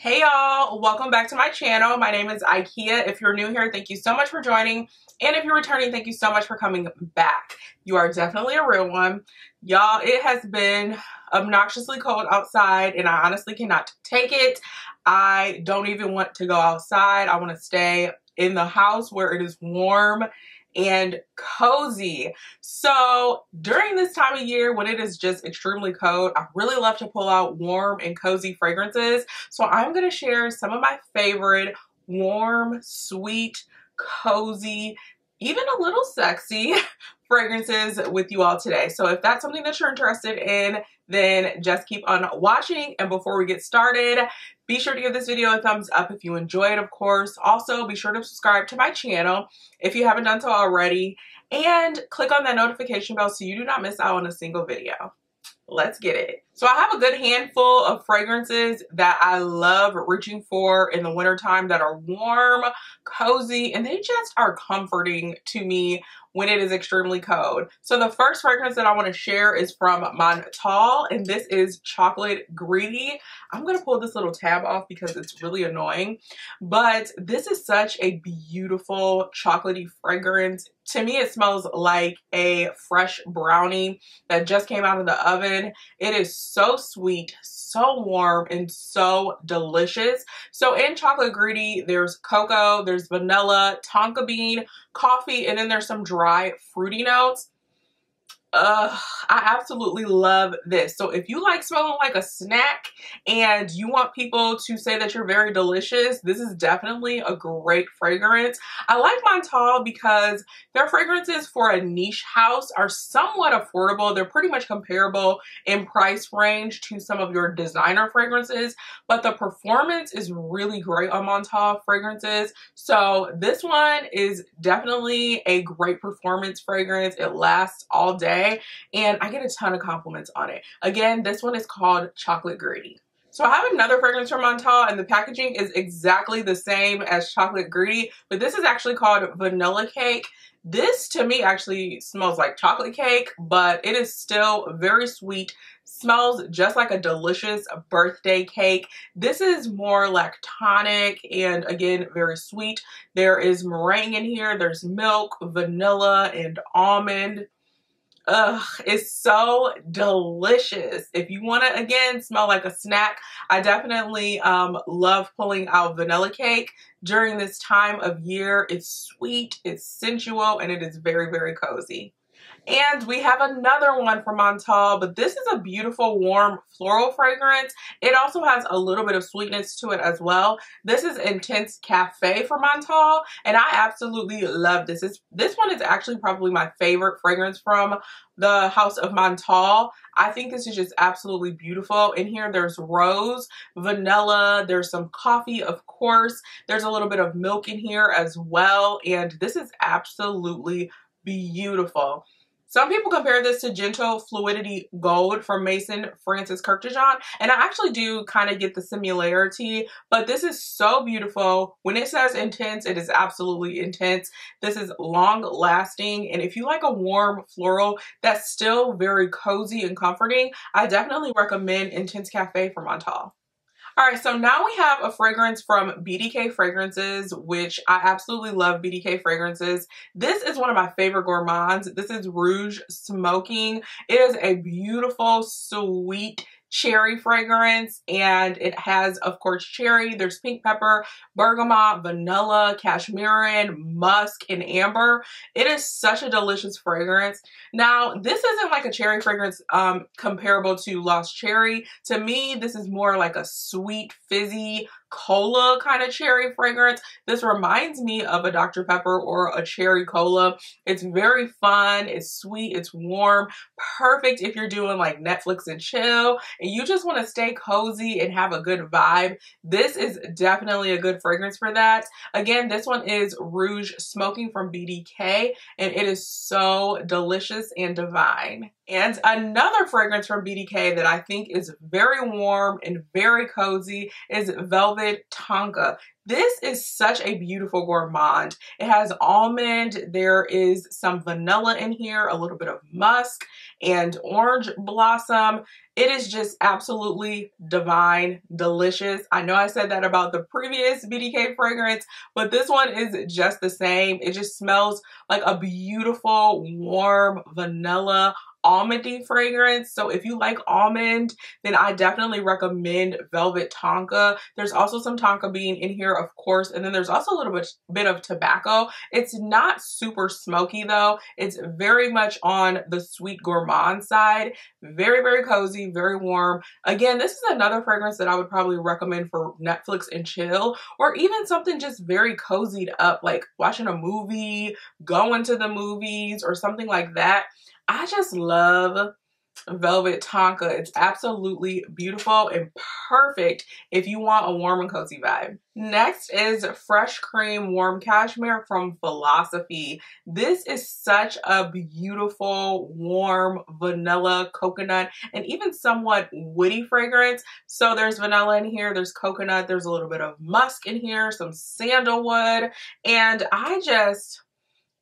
Hey y'all, welcome back to my channel. My name is Ikea. If you're new here, thank you so much for joining. And if you're returning, thank you so much for coming back. You are definitely a real one. Y'all, it has been obnoxiously cold outside and I honestly cannot take it. I don't even want to go outside. I want to stay in the house where it is warm and cozy. So during this time of year when it is just extremely cold, I really love to pull out warm and cozy fragrances. So I'm going to share some of my favorite warm, sweet, cozy, even a little sexy fragrances with you all today. So if that's something that you're interested in, then just keep on watching. And before we get started, be sure to give this video a thumbs up if you enjoy it, of course. Also, be sure to subscribe to my channel if you haven't done so already, and click on that notification bell so you do not miss out on a single video. Let's get it. So I have a good handful of fragrances that I love reaching for in the wintertime that are warm, cozy, and they just are comforting to me when it is extremely cold. So the first fragrance that I want to share is from Montale, and this is Chocolate Greedy. I'm going to pull this little tab off because it's really annoying, but this is such a beautiful chocolatey fragrance. To me, it smells like a fresh brownie that just came out of the oven. It is so sweet, so warm, and so delicious. So in Chocolate Greedy, there's cocoa, there's vanilla, tonka bean, coffee, and then there's some dry fruity notes. I absolutely love this. So if you like smelling like a snack and you want people to say that you're very delicious, this is definitely a great fragrance. I like Montale because their fragrances for a niche house are somewhat affordable. They're pretty much comparable in price range to some of your designer fragrances, but the performance is really great on Montale fragrances. So this one is definitely a great performance fragrance. It lasts all day. And I get a ton of compliments on it. Again, this one is called Chocolate Greedy. So I have another fragrance from Montale, and the packaging is exactly the same as Chocolate Greedy, but this is actually called Vanilla Cake. This to me actually smells like chocolate cake, but it is still very sweet. Smells just like a delicious birthday cake. This is more lactonic and again, very sweet. There is meringue in here. There's milk, vanilla, and almond. Ugh, it's so delicious. If you want to, again, smell like a snack, I definitely love pulling out Vanilla Cake during this time of year. It's sweet, it's sensual, and it is very, very cozy. And we have another one from Montale, but this is a beautiful, warm floral fragrance. It also has a little bit of sweetness to it as well. This is Intense Cafe from Montale, and I absolutely love this. This one is actually probably my favorite fragrance from the house of Montale. I think this is just absolutely beautiful. In here, there's rose, vanilla, there's some coffee, of course. There's a little bit of milk in here as well, and this is absolutely beautiful. Some people compare this to Gentle Fluidity Gold from Maison Francis Kurkdjian, and I actually do kind of get the similarity, but this is so beautiful. When it says intense, it is absolutely intense. This is long lasting, and if you like a warm floral that's still very cozy and comforting, I definitely recommend Intense Cafe from Montale. All right, so now we have a fragrance from BDK Fragrances, which I absolutely love BDK Fragrances. This is one of my favorite gourmands. This is Rouge Smoking. It is a beautiful, sweet cherry fragrance, and it has, of course, cherry. There's pink pepper, bergamot, vanilla, cashmere, musk, and amber. It is such a delicious fragrance. Now, this isn't like a cherry fragrance comparable to Lost Cherry. To me, this is more like a sweet, fizzy, cola kind of cherry fragrance. This reminds me of a Dr. Pepper or a cherry cola. It's very fun, it's sweet, it's warm, perfect if you're doing like Netflix and chill and you just want to stay cozy and have a good vibe. This is definitely a good fragrance for that. Again, this one is Rouge Smoking from BDK, and it is so delicious and divine. And another fragrance from BDK that I think is very warm and very cozy is Velvet Tonka. This is such a beautiful gourmand. It has almond, there is some vanilla in here, a little bit of musk and orange blossom. It is just absolutely divine, delicious. I know I said that about the previous BDK fragrance, but this one is just the same. It just smells like a beautiful, warm, vanilla, almondy fragrance. So if you like almond, then I definitely recommend Velvet Tonka. There's also some tonka bean in here, of course, and then there's also a little bit of tobacco. It's not super smoky though. It's very much on the sweet gourmand side. Very, very cozy, very warm. Again, this is another fragrance that I would probably recommend for Netflix and chill, or even something just very cozied up, like watching a movie, going to the movies, or something like that. I just love Velvet Tonka. It's absolutely beautiful and perfect if you want a warm and cozy vibe. Next is Fresh Cream Warm Cashmere from Philosophy. This is such a beautiful, warm, vanilla, coconut, and even somewhat woody fragrance. So there's vanilla in here, there's coconut, there's a little bit of musk in here, some sandalwood, and I just...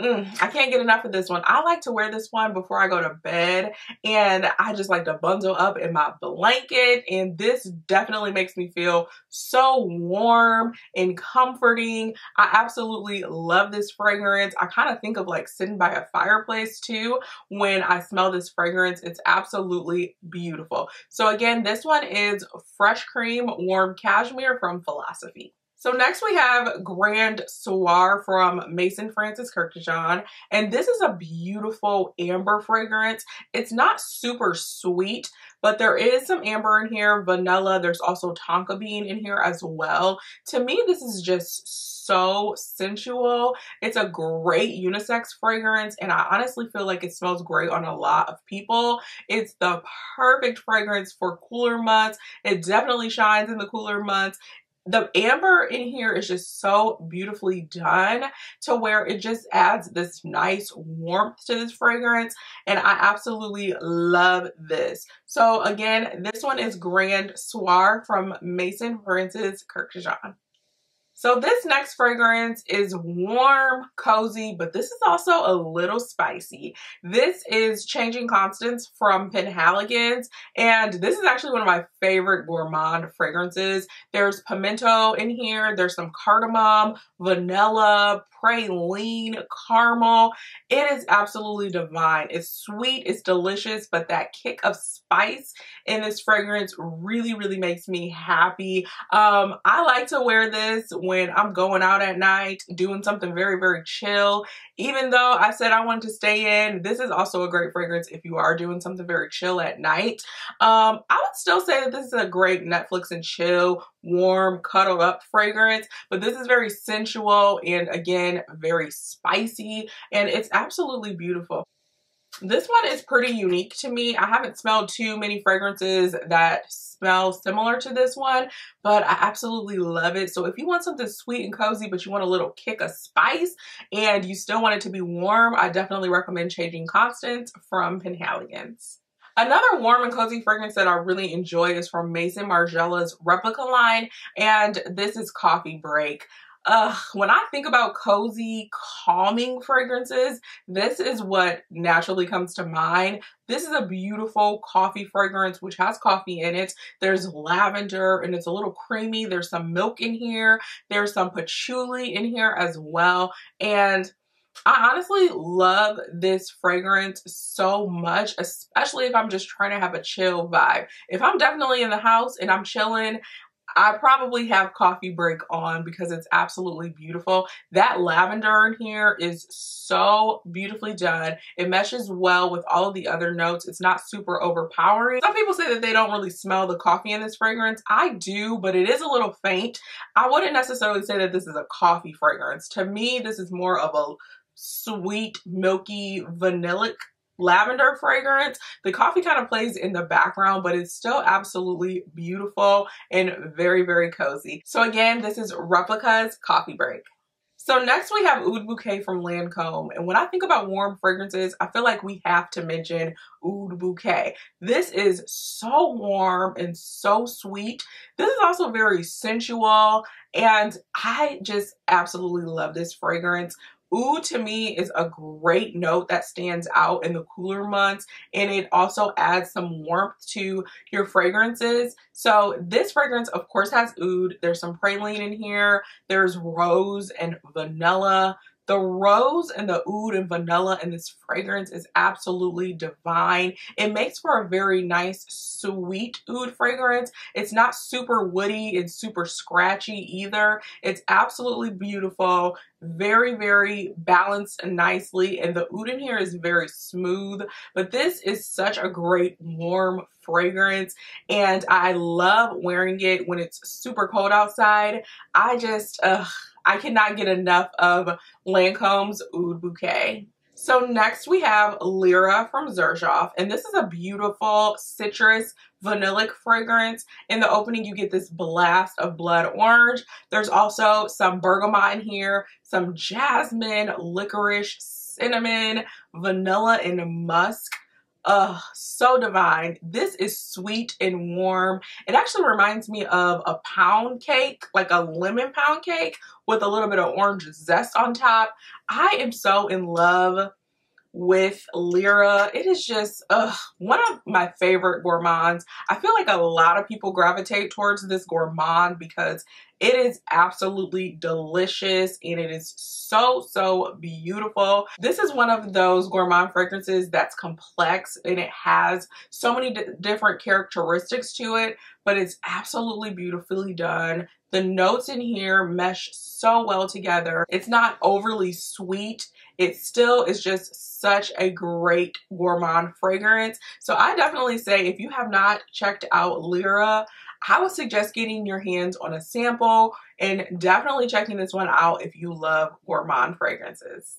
I can't get enough of this one. I like to wear this one before I go to bed, and I just like to bundle up in my blanket, and this definitely makes me feel so warm and comforting. I absolutely love this fragrance. I kind of think of like sitting by a fireplace too when I smell this fragrance. It's absolutely beautiful. So again, this one is Fresh Cream Warm Cashmere from Philosophy. So next we have Grand Soir from Maison Francis Kurkdjian, and this is a beautiful amber fragrance. It's not super sweet, but there is some amber in here, vanilla. There's also tonka bean in here as well. To me, this is just so sensual. It's a great unisex fragrance, and I honestly feel like it smells great on a lot of people. It's the perfect fragrance for cooler months. It definitely shines in the cooler months. The amber in here is just so beautifully done to where it just adds this nice warmth to this fragrance, and I absolutely love this. So again, this one is Grand Soir from Maison Francis Kurkdjian. So this next fragrance is warm, cozy, but this is also a little spicy. This is Changing Constance from Penhaligon's, and this is actually one of my favorite gourmand fragrances. There's pimento in here, there's some cardamom, vanilla, praline, caramel. It is absolutely divine. It's sweet, it's delicious, but that kick of spice in this fragrance really, really makes me happy. I like to wear this when I'm going out at night, doing something very, very chill. Even though I said I wanted to stay in, this is also a great fragrance if you are doing something very chill at night. I would still say that this is a great Netflix and chill, warm, cuddled up fragrance, but this is very sensual and again, very spicy, and it's absolutely beautiful. This one is pretty unique to me. I haven't smelled too many fragrances that smell similar to this one, but I absolutely love it. So if you want something sweet and cozy, but you want a little kick of spice and you still want it to be warm, I definitely recommend Changing Constance from Penhaligon's. Another warm and cozy fragrance that I really enjoy is from Maison Margiela's Replica line, and this is Coffee Break. When I think about cozy, calming fragrances, this is what naturally comes to mind. This is a beautiful coffee fragrance which has coffee in it. There's lavender and it's a little creamy. There's some milk in here. There's some patchouli in here as well. And I honestly love this fragrance so much, especially if I'm just trying to have a chill vibe. If I'm definitely in the house and I'm chilling, I probably have Coffee Break on because it's absolutely beautiful. That lavender in here is so beautifully done. It meshes well with all of the other notes. It's not super overpowering. Some people say that they don't really smell the coffee in this fragrance. I do, but it is a little faint. I wouldn't necessarily say that this is a coffee fragrance. To me, this is more of a sweet, milky, vanilla lavender fragrance. The coffee kind of plays in the background, but it's still absolutely beautiful and very, very cozy. So again, this is Replica's Coffee Break. So next we have Oud Bouquet from Lancome. And when I think about warm fragrances, I feel like we have to mention Oud Bouquet. This is so warm and so sweet. This is also very sensual, and I just absolutely love this fragrance. Oud to me is a great note that stands out in the cooler months, and it also adds some warmth to your fragrances. So this fragrance of course has oud. There's some praline in here. There's rose and vanilla. The rose and the oud and vanilla in this fragrance is absolutely divine. It makes for a very nice, sweet oud fragrance. It's not super woody and super scratchy either. It's absolutely beautiful, very, very balanced and nicely. And the oud in here is very smooth, but this is such a great warm fragrance, and I love wearing it when it's super cold outside. I just, I cannot get enough of Lancome's Oud Bouquet. So next we have Lira from Xerjoff, and this is a beautiful citrus vanillic fragrance. In the opening you get this blast of blood orange. There's also some bergamot in here, some jasmine, licorice, cinnamon, vanilla, and musk. So divine. This is sweet and warm. It actually reminds me of a pound cake, like a lemon pound cake with a little bit of orange zest on top. I am so in love with Lira. It is just one of my favorite gourmands. I feel like a lot of people gravitate towards this gourmand because it is absolutely delicious, and it is so, so beautiful. This is one of those gourmand fragrances that's complex, and it has so many different characteristics to it, but it's absolutely beautifully done. The notes in here mesh so well together. It's not overly sweet. It still is just such a great gourmand fragrance. So I definitely say if you have not checked out Lira, I would suggest getting your hands on a sample and definitely checking this one out if you love gourmand fragrances.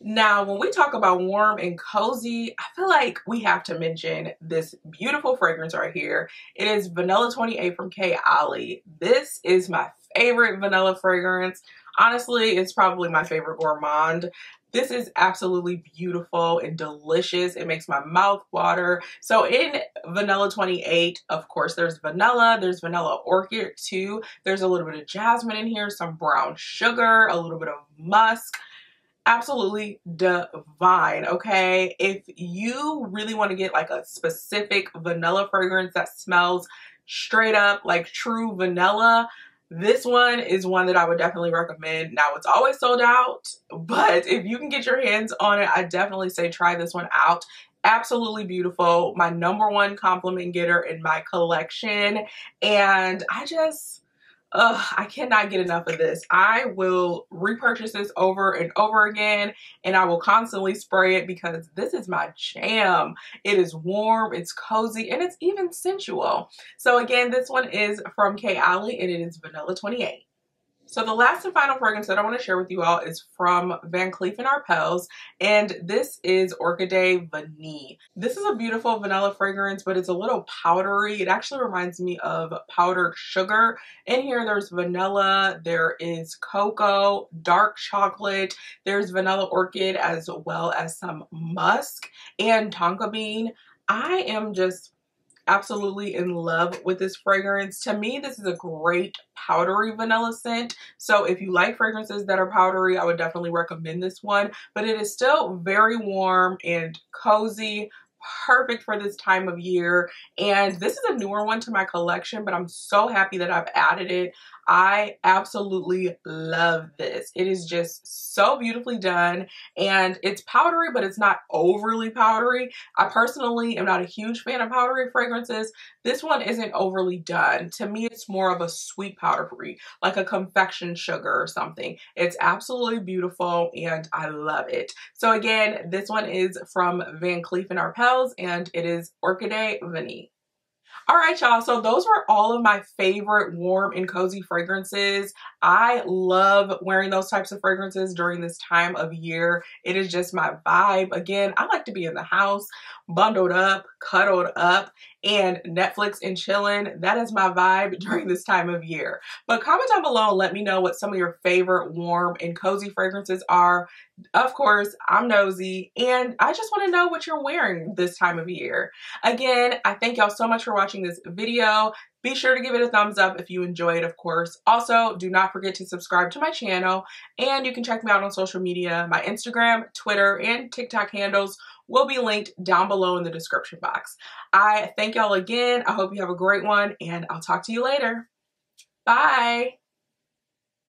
Now, when we talk about warm and cozy, I feel like we have to mention this beautiful fragrance right here. It is Vanilla 28 from Kayali. This is my favorite vanilla fragrance. Honestly, it's probably my favorite gourmand. This is absolutely beautiful and delicious. It makes my mouth water. So in Vanilla 28, of course, there's vanilla orchid too. There's a little bit of jasmine in here, some brown sugar, a little bit of musk. Absolutely divine, okay? If you really want to get like a specific vanilla fragrance that smells straight up like true vanilla, this one is one that I would definitely recommend. Now, it's always sold out, but if you can get your hands on it, I definitely say try this one out. Absolutely beautiful. My #1 compliment getter in my collection. And I just, I cannot get enough of this. I will repurchase this over and over again, and I will constantly spray it because this is my jam. It is warm, it's cozy, and it's even sensual. So again, this one is from Kayali, and it is Vanilla 28. So the last and final fragrance that I want to share with you all is from Van Cleef & Arpels, and this is Orchidée Vanille. This is a beautiful vanilla fragrance, but it's a little powdery. It actually reminds me of powdered sugar. In here there's vanilla, there is cocoa, dark chocolate, there's vanilla orchid as well as some musk and tonka bean. I am just absolutely in love with this fragrance. To me, this is a great powdery vanilla scent. So if you like fragrances that are powdery, I would definitely recommend this one. But it is still very warm and cozy, perfect for this time of year. And this is a newer one to my collection, but I'm so happy that I've added it. I absolutely love this. It is just so beautifully done, and it's powdery, but it's not overly powdery. I personally am not a huge fan of powdery fragrances. This one isn't overly done. To me, it's more of a sweet powdery, like a confection sugar or something. It's absolutely beautiful, and I love it. So again, this one is from Van Cleef & Arpels, and it is Orchidée Vanille. All right, y'all, so those were all of my favorite warm and cozy fragrances. I love wearing those types of fragrances during this time of year. It is just my vibe. Again, I like to be in the house, bundled up, cuddled up, and Netflix and chilling. That is my vibe during this time of year. But comment down below and let me know what some of your favorite warm and cozy fragrances are. Of course, I'm nosy, and I just want to know what you're wearing this time of year. Again, I thank y'all so much for watching this video. Be sure to give it a thumbs up if you enjoy it, of course. Also, do not forget to subscribe to my channel, and you can check me out on social media. My Instagram, Twitter, and TikTok handles will be linked down below in the description box. I thank y'all again. I hope you have a great one, and I'll talk to you later. Bye!